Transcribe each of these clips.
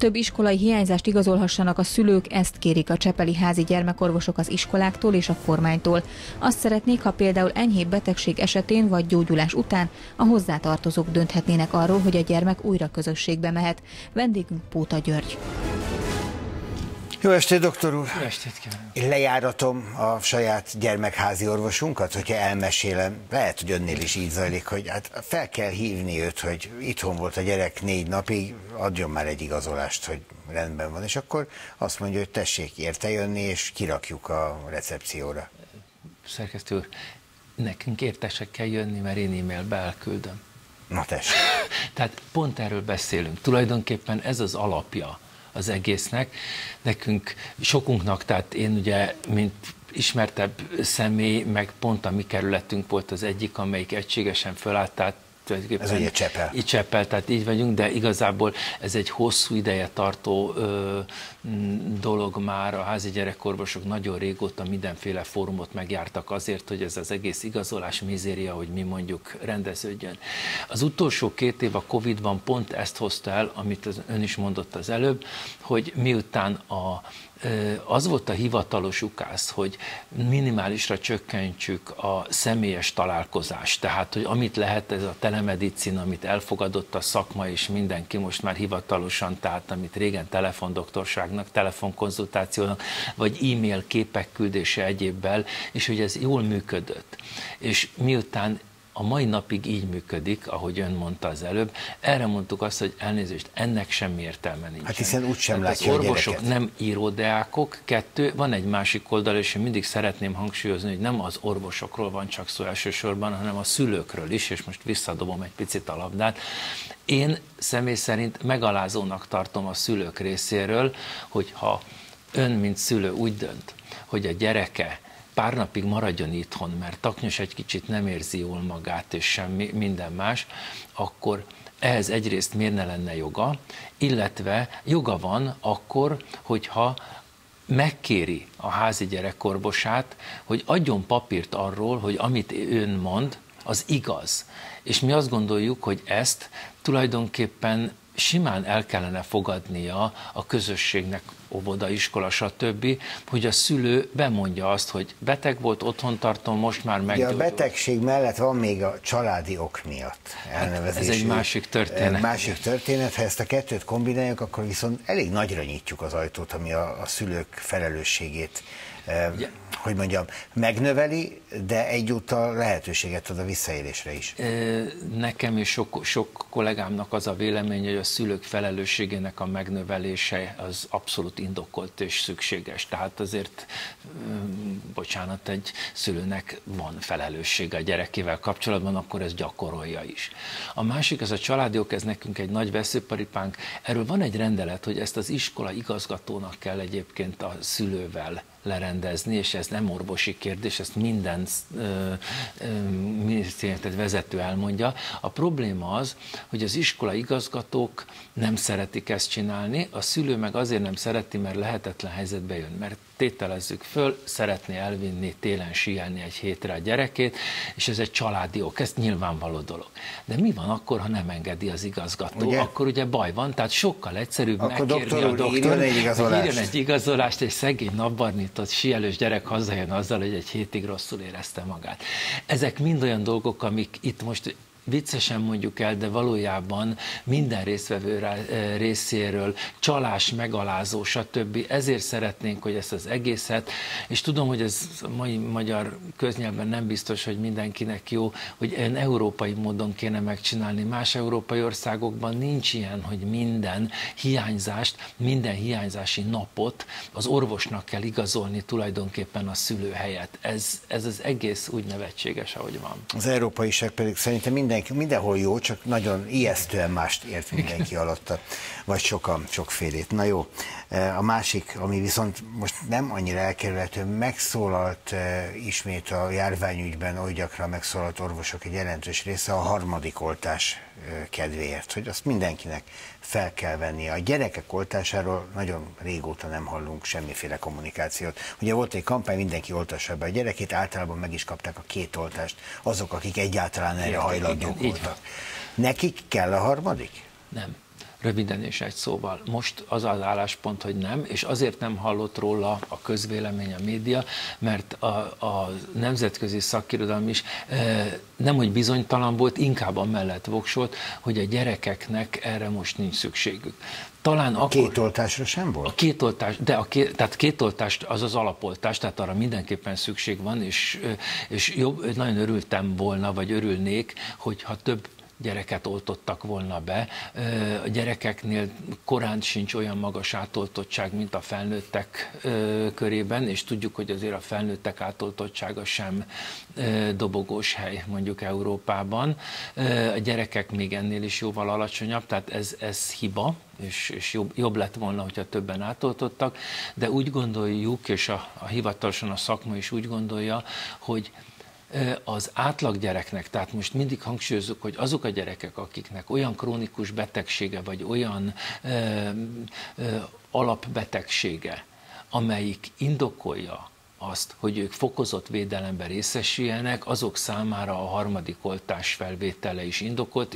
több iskolai hiányzást igazolhassanak a szülők, ezt kérik a csepeli házi gyermekorvosok az iskoláktól és a kormánytól. Azt szeretnék, ha például enyhébb betegség esetén vagy gyógyulás után a hozzátartozók dönthetnének arról, hogy a gyermek újra közösségbe mehet. Vendégünk Póta György. Jó estét, doktor úr! Jó estét kívánok! Én lejáratom a saját gyermekházi orvosunkat, hogyha elmesélem. Lehet, hogy önnél is így zajlik, hogy hát fel kell hívni őt, hogy itthon volt a gyerek 4 napig, adjon már egy igazolást, hogy rendben van. És akkor azt mondja, hogy tessék érte jönni, és kirakjuk a recepcióra. Szerkesztő úr, nekünk értesek kell jönni, mert én e-mailbe elküldöm. Na tessék! Tehát pont erről beszélünk. Tulajdonképpen ez az alapja az egésznek, nekünk, sokunknak, tehát én ugye, mint ismertebb személy, meg pont a mi kerületünk volt az egyik, amelyik egységesen fölállt, tehát ez ugye Csepel. Így Csepel, tehát így vagyunk, de igazából ez egy hosszú ideje tartó dolog már, a házi gyerekorvosok nagyon régóta mindenféle fórumot megjártak azért, hogy ez az egész igazolás mizéria, hogy mi mondjuk, rendeződjön. Az utolsó 2 év a Covid-ban pont ezt hozta el, amit ön is mondott az előbb, hogy miután az volt a hivatalos ukáz, hogy minimálisra csökkentsük a személyes találkozást, tehát, hogy amit lehet, ez a telemedicina, amit elfogadott a szakma, és mindenki most már hivatalosan, tehát amit régen telefondoktorságnak, telefonkonzultációnak, vagy e-mail képek küldése egyébbel, és hogy ez jól működött. És miután a mai napig így működik, ahogy ön mondta az előbb, erre mondtuk azt, hogy elnézést, ennek semmi értelme nincs. Hát hiszen úgysem látja a gyereket. Az orvosok nem íródeákok, 2, van egy másik oldal, és én mindig szeretném hangsúlyozni, hogy nem az orvosokról van csak szó elsősorban, hanem a szülőkről is, és most visszadobom egy picit a labdát. Én személy szerint megalázónak tartom a szülők részéről, hogyha ön, mint szülő úgy dönt, hogy a gyereke pár napig maradjon itthon, mert taknyos egy kicsit nem érzi jól magát, és semmi, minden más, akkor ehhez egyrészt miért ne lenne joga, illetve joga van akkor, hogyha megkéri a házi gyerekorvosát, hogy adjon papírt arról, hogy amit ön mond, az igaz. És mi azt gondoljuk, hogy ezt tulajdonképpen simán el kellene fogadnia a közösségnek, óvoda, iskola, stb., hogy a szülő bemondja azt, hogy beteg volt, otthon tartom, most már meggyógyult. Ugye a betegség mellett van még a családi ok miatt elnevezésű. Hát ez egy másik történet. Másik történet, ha ezt a 2-t kombináljuk, akkor viszont elég nagyra nyitjuk az ajtót, ami a szülők felelősségét, hogy mondjam, megnöveli, de egyúttal lehetőséget ad a visszaélésre is. Nekem és sok kollégámnak az a vélemény, hogy a szülők felelősségének a megnövelése az abszolút indokolt és szükséges. Tehát azért, bocsánat, egy szülőnek van felelőssége a gyerekével kapcsolatban, akkor ez gyakorolja is. A másik, ez a családi ok, ez nekünk egy nagy veszőparipánk. Erről van egy rendelet, hogy ezt az iskola igazgatónak kell egyébként a szülővel lerendezni, és ez nem orvosi kérdés, ezt minden vezető elmondja. A probléma az, hogy az iskola igazgatók nem szeretik ezt csinálni, a szülő meg azért nem szereti, mert lehetetlen helyzetbe jön, mert tételezzük föl, szeretné elvinni, télen síelni egy hétre a gyerekét, és ez egy családi ok, ez nyilvánvaló dolog. De mi van akkor, ha nem engedi az igazgató? Ugye? Akkor ugye baj van, tehát sokkal egyszerűbb akkor megkérni a doktor, írjon egy igazolást, és szegény napbarnított, síelős gyerek hazajön azzal, hogy egy hétig rosszul érezte magát. Ezek mind olyan dolgok, amik itt most viccesen mondjuk el, de valójában minden résztvevő részéről csalás, megalázó, stb. Ezért szeretnénk, hogy ezt az egészet, és tudom, hogy ez a mai magyar köznyelben nem biztos, hogy mindenkinek jó, hogy ilyen európai módon kéne megcsinálni. Más európai országokban nincs ilyen, hogy minden hiányzást, minden hiányzási napot az orvosnak kell igazolni tulajdonképpen a szülő helyett. Ez az egész úgy nevetséges, ahogy van. Az európaiság pedig szerintem mindenhol jó, csak nagyon ijesztően mást ért mindenki alatta, vagy sokan, sokfélét. Na jó, a másik, ami viszont most nem annyira elkerülhető, megszólalt ismét a járványügyben, oly gyakran megszólalt orvosok egy jelentős része a harmadik oltás kedvéért, hogy azt mindenkinek fel kell vennie. A gyerekek oltásáról nagyon régóta nem hallunk semmiféle kommunikációt. Ugye volt egy kampány, mindenki oltassa be a gyerekét, általában meg is kapták a 2 oltást azok, akik egyáltalán erre hajlandók voltak. Nekik kell a harmadik? Nem. Röviden és egy szóval. Most az az álláspont, hogy nem, és azért nem hallott róla a közvélemény, a média, mert a nemzetközi szakirodalom is nemhogy bizonytalan volt, inkább amellett voksolt, hogy a gyerekeknek erre most nincs szükségük. Talán a akkor, kétoltásra sem volt? A kétoltás, de tehát kétoltást az az alapoltás, tehát arra mindenképpen szükség van, és jobb, nagyon örültem volna, vagy örülnék, hogyha több gyereket oltottak volna be. A gyerekeknél korán sincs olyan magas átoltottság, mint a felnőttek körében, és tudjuk, hogy azért a felnőttek átoltottsága sem dobogós hely mondjuk Európában. A gyerekek még ennél is jóval alacsonyabb, tehát ez hiba, és jobb lett volna, hogyha többen átoltottak, de úgy gondoljuk, és a hivatalosan a szakma is úgy gondolja, hogy az átlag gyereknek, tehát most mindig hangsúlyozzuk, hogy azok a gyerekek, akiknek olyan krónikus betegsége, vagy olyan alapbetegsége, amelyik indokolja azt, hogy ők fokozott védelemben részesüljenek, azok számára a harmadik oltás felvétele is indokolt,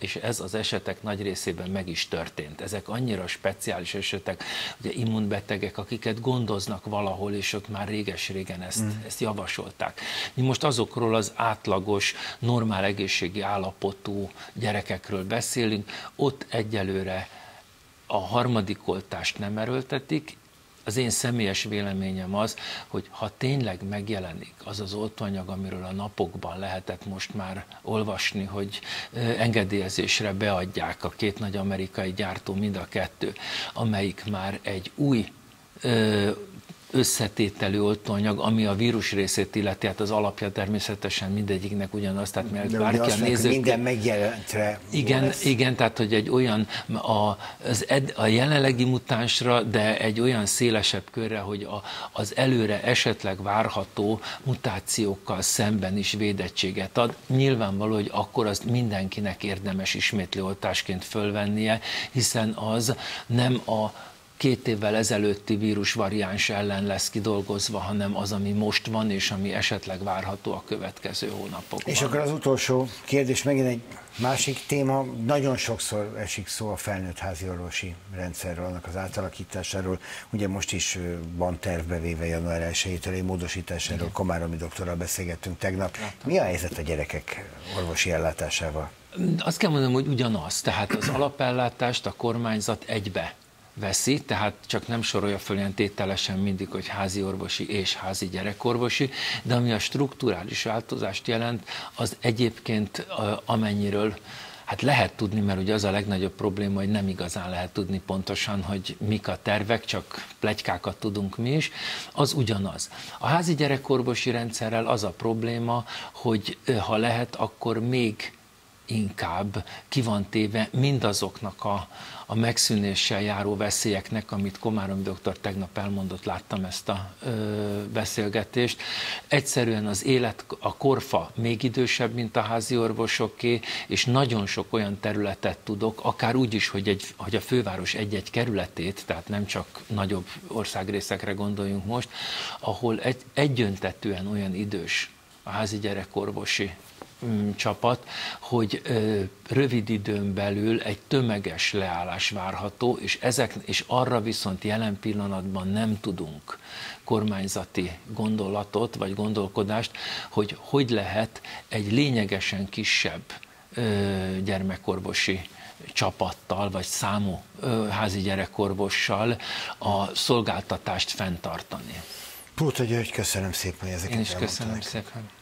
és ez az esetek nagy részében meg is történt. Ezek annyira speciális esetek, ugye immunbetegek, akiket gondoznak valahol, és ott már réges-régen ezt javasolták. Mi most azokról az átlagos, normál egészségi állapotú gyerekekről beszélünk, ott egyelőre a harmadik oltást nem erőltetik. Az én személyes véleményem az, hogy ha tényleg megjelenik az az oltóanyag, amiről a napokban lehetett most már olvasni, hogy engedélyezésre beadják a két nagy amerikai gyártó, mind a kettő, amelyik már egy új összetételű oltóanyag, ami a vírus részét illeti, hát az alapja természetesen mindegyiknek ugyanaz, tehát mert bárki a nézők... Minden megjelentre... Igen, tehát hogy egy olyan, a jelenlegi mutánsra, de egy olyan szélesebb körre, hogy az előre esetleg várható mutációkkal szemben is védettséget ad. Nyilvánvaló, hogy akkor azt mindenkinek érdemes ismétlő oltásként fölvennie, hiszen az nem a 2 évvel ezelőtti vírusvariáns ellen lesz kidolgozva, hanem az, ami most van, és ami esetleg várható a következő hónapokban. És akkor az utolsó kérdés, megint egy másik téma, nagyon sokszor esik szó a felnőtt háziorvosi rendszerről, annak az átalakításáról, ugye most is van tervbe véve január 1-től egy módosításáról, igen. Komáromi doktorral beszélgettünk tegnap. Mi a helyzet a gyerekek orvosi ellátásával? Azt kell mondanom, hogy ugyanaz, tehát az alapellátást a kormányzat egybe veszi, tehát csak nem sorolja föl ilyen tételesen mindig, hogy házi orvosi és házi gyerekorvosi, de ami a strukturális változást jelent, az egyébként amennyiről hát lehet tudni, mert ugye az a legnagyobb probléma, hogy nem igazán lehet tudni pontosan, hogy mik a tervek, csak pletykákat tudunk mi is, az ugyanaz. A házi gyerekorvosi rendszerrel az a probléma, hogy ha lehet, akkor még inkább ki van téve mindazoknak a megszűnéssel járó veszélyeknek, amit Komáromi doktor tegnap elmondott, láttam ezt a beszélgetést. Egyszerűen az élet, a korfa még idősebb, mint a házi orvosoké, és nagyon sok olyan területet tudok, akár úgy is, hogy a főváros egy-egy kerületét, tehát nem csak nagyobb országrészekre gondoljunk most, ahol egyöntetűen olyan idős a házi gyerekorvosi csapat, hogy rövid időn belül egy tömeges leállás várható, és arra viszont jelen pillanatban nem tudunk kormányzati gondolatot vagy gondolkodást, hogy lehet egy lényegesen kisebb gyermekorvosi csapattal, vagy számú házi gyerekorvossal a szolgáltatást fenntartani. Póta György, köszönöm szépen, hogy ezeket elmondta. Én is köszönöm szépen.